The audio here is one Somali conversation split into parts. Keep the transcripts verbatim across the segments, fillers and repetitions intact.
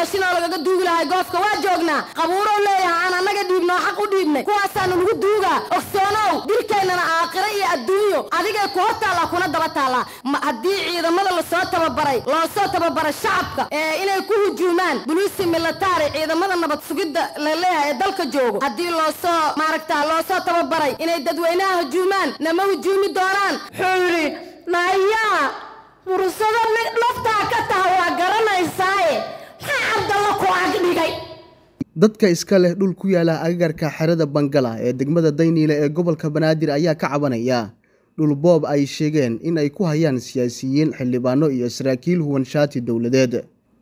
meeshin oo lagaga duugi lahay goobka waa joognaa qabuuro leeyahay aan anaga dhiibno xaq u dhiibnay kuwaasaanu lagu duuga ogsoonow dirkaynana aakhira iyo adduunyo adiga ku hotaala kuna daba taala hadii ciidamada la soo tababaray loo soo tababaray shacabka ee inay ku hujuumaan bulisi military ciidamada nabad sugidda la leeyahay dalka joogo hadii loo soo maaragtaa loo soo tababaray inay dadweynaha hujuumaan nama hujuumi doonaan xooli naaya murusada naftaa ka tahay waa garanaysaa maxaa abdalla ku aag dhigay dadka iska leh dhul ku yaala agagarka xirada Bangala ee degmada Dayniile ee gobolka Banaadir ayaa ka cabanaya dhul boob ay sheegeen in ay ku hayaan siyaasiyiin xildhibaano iyo saraakiil huwan shaati dawladeed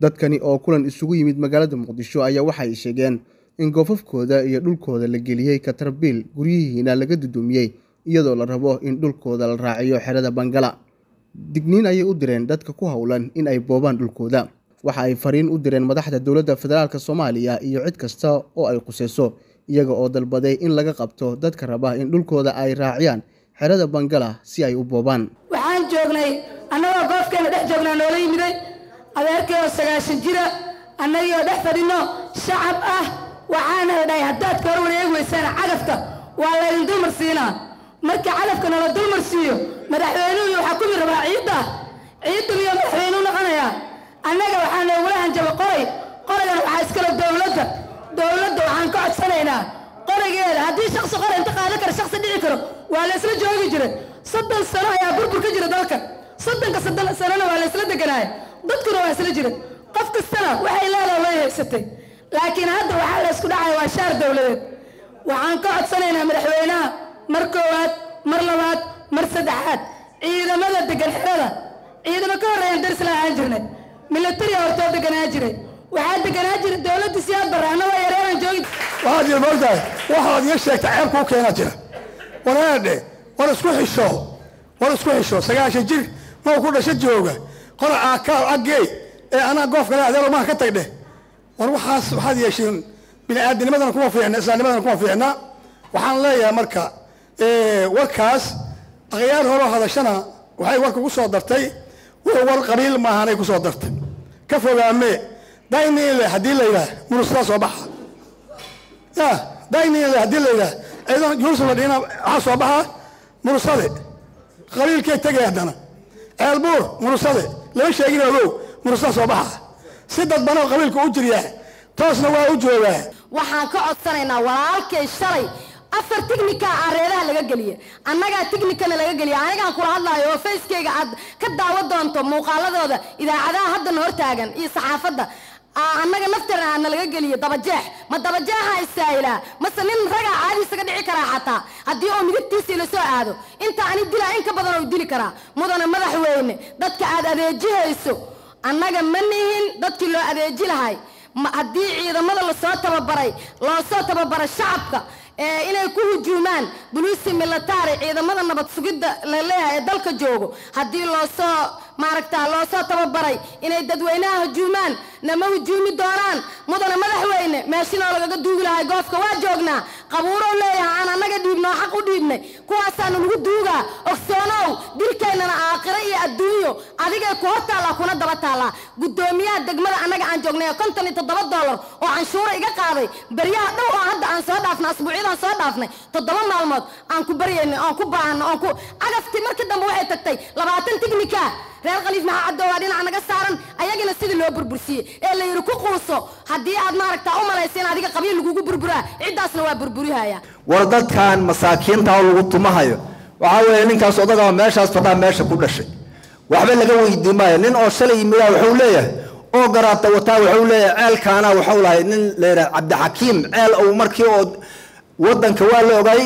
dadkani oo kulan isugu yimid magaalada Muqdisho ayaa waxay sheegeen in goofafkooda iyo dhulkooda la geliyay ka tarbiil guriyihiina laga dudumiyay iyadoo la rabo in dhulkooda la raaciyo xirada Bangala digniin ayay u direen dadka ku hawlan in ay boobaan dhulkooda waxa ay fariin u direen madaxda dawladda federaalka Soomaaliya iyo cid kasta oo ay qusayso iyaga oo dalbaday in laga qabto dadka raba in dhulkooda ay raaciyaan xirada Bangala si ay u boobaan waxaan joognay anagoo goobkeena dhex joognaa noola yimiday adeerkay oo sagaashan jira annagoo dhex fadhino shacab ah waxaan hadhay haddaad ka hor wareeg weysaan cagafta waa laydin dumarsiinaa marka calafka nala dulmarsiyo madaxweynuhu waxa ku mirbaa ciidda ciidda iyo madaxweynuhu noqonaya annaga waxaan walahan jaba qoray qorayna waxa iskala dawladda dawladda waxaan ka codsanaynaa qorageeda hadii shakhsi qor inta qaadan karo shakhsi dhici karo waa la isla joogi jiray sadan sano ayaa burbur ka jira dalka sadan ka sadan sano waa la isla deganaay dadku waa isla jiray qof kastana waxay leedahay way heegsatay laakiin hadda waxa la isku dhacay waa shaar dawladeed waxaan ka codsanaynaa madaxweynaha مركوات مرلوات مرسدحات إذا ماذا تقل حرارة إذا ما كورة يندرس لها عجرنا ملتري أورتو تقل عجرة وحال تقل عجرة دولة سياد برانا ويرانا جويد وهذه البلدة واحد يشترك تعيب كوكي ناتنا وانا أدني وانا سكوحي الشو وانا سكوحي الشو سيقاش الجيل ما وكونا شجوه قرأ عاكاو عاقي إيه أنا قوف قناع ديرو ما كتقني وانا وحاس وحاد يشيرن بلا أدني ماذا نكون فيهنا إسلام ماذا نكون فيهنا وحان لا يا مركا warkaas aqyaar horo hadashana waxay warka ku soo dartay war qabiil ma ahanay ku soo dartay ka fogaame Dayniile hadii la yiraahdo murusada soo baxa ya Dayniile hadii la yiraahdo aydan Jerusalem dina ha soo baxa murusada qabiil ka tagay hadana Elbur murusada la sheegay loo murusada soo baxa sidad bano qabiil ku u jiriya toosna waa u joogaa waxaan ka codsanaynaa walaalkay shalay afar technical areeraha laga galiye annaga technical laga galiye aniga aan kula hadlayo facekeyga aad ka daawa doonto muuqaaladooda idaacadaha haddan hor taagan iyo saxaafada annaga naftirna laga galiye dabajeex ma dabajeexa isaayla masalin raga caadi isaga dhici kara xataa hadii oo midabtiisa la soo aado inta aan dila in ka badan oo dili kara mudana madax weyne dadka aad adeejihayso annaga manihin dadkii loo adeeji lahay hadii ciidamada la soo tababaray loo soo tababaray shacabka inay ku hujuumaan bulisi military ciidamada nabad sugidda la leeyahay dalka joogo hadii loo soo maaragtaa loo soo tababaray inay dadweynaha hujuumaan nama hujuumi doonaan mudana madaxweyne meeshin oo lagaga duugi lahay goobka waa joognaa qabuuro leeyahay aan anaga dhiibno xaq u dhiibnay kuwaasaanu lagu duuga ogsoonow dirkaynana aakhira iyo adduunyo adiga ku hotaala kuna daba taala gudoomiyaha degmada anaga aan joognay konton iyo toddoba dollar oo canshuura iga qaaday bariyaha dhow oo hadda aan soo dhaafna asbuuciyada aan soo dhaafnay toddoba maalmood aan ku bariyayna aan ku baahno aan ku agafti markii dambe waxay tagtay labaatan tignika reer qaliif ma cadoowadina anaga saaran ayagina sidii loo burbursiyay ee la yiri ku qulso hadii aad maaragtaa u malayseen adiga qabiil lagu burburaa ciidaasna waa burburiyaya war dadkan masaakiinta lagu tumahayo waxa weeye ninkaas odaga meeshaas fadhaa meesha ku dhashay waxba laga weydiimayo nin oo shalay mid ah wuxuu leeyahay oo garaata wata wuxuu leeyahay ceelkaana wuxuu lahayd nin leeyahay Cabdi Xakiim ceel oo markii oo wadanka waa la ogay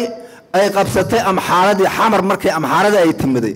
ay qabsatay amxaaradii xamar markii amxaarada ay timiday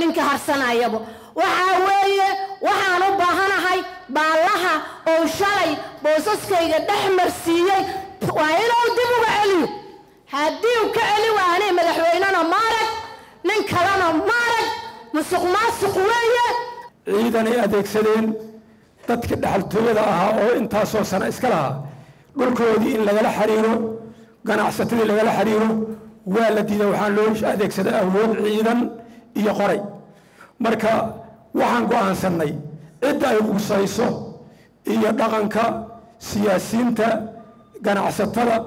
نينك هرسنا يابو وحويه وحنو بهنا هاي بالله أو شلي بوسسكي قدح مرسيي وعيله ودبو بعليه هدي وكعلي وعليه مدحويننا مارك ننكلنا مارك مسق ما سقوية إذا ني أديك سدين تتكد حلتوية ها أو أنت صوصنا إسكالها بالكودي إن لجلا حريره قناع ستري لجلا حريره والذي لو حنلوش أديك سد أول عيدا يقري مركا وحنقو عن سني إدا يقصيصه إيا دغنكا سياسينتا ganacsatada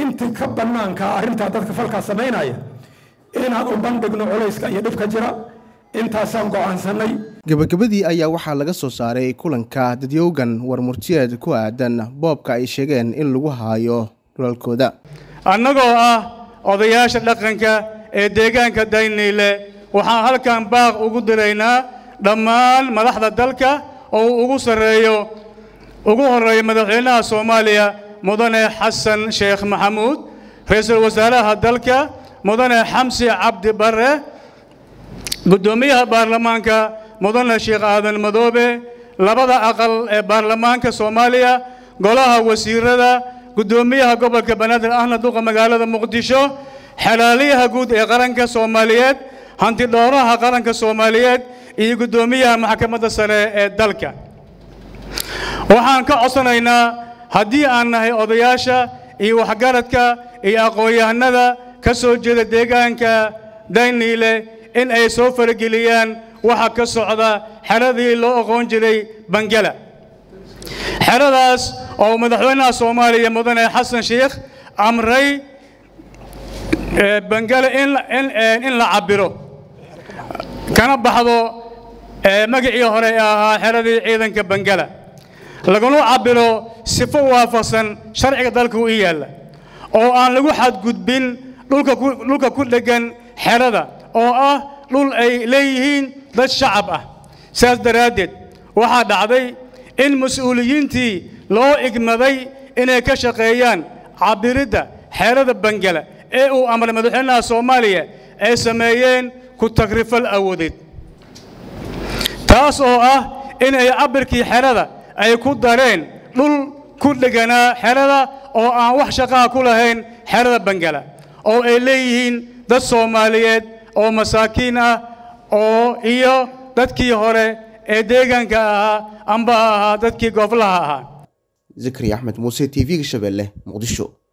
intii ka banaanka arinta dadka falka sameynaya inaad u bandhigno culayska iyo dhibka jira intaasan go'aansanay gabagabadii ayaa waxa laga soo saaray kulanka dadyogan war murtiyeed ku aadan boobka ay sheegeen in lagu haayo dhulalkooda annagoo ah odayaasha dhaqanka ee deegaanka dayneyle waxaan halkan baaq ugu dilaynaa dhammaan madaxda dalka oo ugu sareeyo ugu horeeyo madaxweynaha Soomaaliya مدن حسن شيخ محمود رئيس الوزراء هدلك مدن حمسي عبد بره قدوميها برلمانك مدن الشيخ آدم المدوبي لبدا أقل برلمانك سوماليا قولها وسيرة قدوميها قبل كبنات الأهل دوق مقالة مقدشو حلاليها قود إقرانك سوماليات هانتي دوراها قرانك سوماليات إي قدوميها محكمة سنة دلك وحانك عصنينا هدي أنا هي أضياشة هي وحجرتك هي أقوياء النذا كسوجد ديجانك دينيله إن أي سفر جليان وحك الصعدة حرذي لو أغنجلي بنجلة حرذاس أو مدحونا سومالي مدن حسن شيخ أمري بنجلة إن إن إن لعبره كان بحضو مجيء هريها حرذي أيضا كبنجلة لقنو عبرو سفوا وافسن شرع دلكو إيال أو أن لقو حد قدبين لولك لولك كل لجن حردا أو أه لول أي ليهين ذا الشعب أه ساس درادد واحد عدي المسؤولين تي لو إجمعي إن كشقيان عبردا حردا بنجلة أي أو أمر مدحنا سوماليا أي سمايين كتغرف الأوديد تاس أو أه إن أي عبركي حردا أي كودارين لول كل جنا حردا أو عن وحشقة كلهن حردا بنجلة أو إليهن ذا سوماليات أو مساكينة أو إياه ذاتكي هره إديجن كها أمبا ذاتكي قفلها ذكري أحمد موسى تي في شبله مقدشو.